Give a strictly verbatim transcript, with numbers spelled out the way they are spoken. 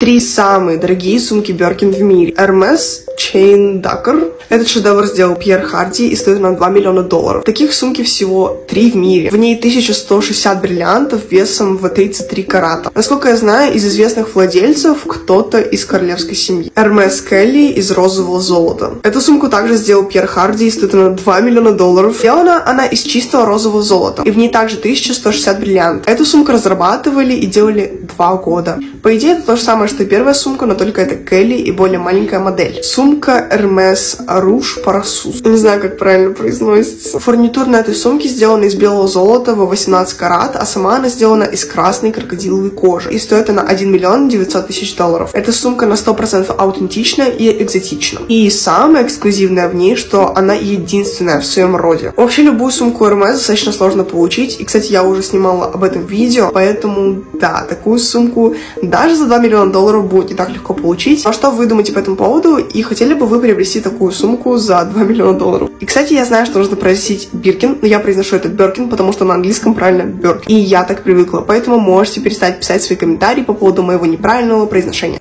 Три самые дорогие сумки Бёркин в мире. Hermes Chain Ducker. Этот шедевр сделал Пьер Харди и стоит на два миллиона долларов. Таких сумки всего три в мире. В ней тысяча сто шестьдесят бриллиантов весом в тридцать три карата. Насколько я знаю, из известных владельцев кто-то из королевской семьи. Hermes Kelly из розового золота. Эту сумку также сделал Пьер Харди и стоит на два миллиона долларов. Сделана она из чистого розового золота. И в ней также тысяча сто шестьдесят бриллиантов. Эту сумку разрабатывали и делали два года. По идее, это то же самое, что первая сумка, но только это Келли и более маленькая модель. Сумка Hermes Rouge Parasus. Не знаю, как правильно произносится. Фурнитур на этой сумке сделан из белого золота во восемнадцать карат, а сама она сделана из красной крокодиловой кожи. И стоит она один миллион девятьсот тысяч долларов. Эта сумка на сто процентов аутентична и экзотична. И самое эксклюзивное в ней, что она единственная в своем роде. Вообще, любую сумку Hermes достаточно сложно получить. И, кстати, я уже снимала об этом видео, поэтому, да, такую сумку даже за два миллиона долларов будет не так легко получить. А что вы думаете по этому поводу? И хотели бы вы приобрести такую сумку за два миллиона долларов? И, кстати, я знаю, что нужно произносить Биркин, но я произношу это Бёркин, потому что на английском правильно Бёркин. И я так привыкла, поэтому можете перестать писать свои комментарии по поводу моего неправильного произношения.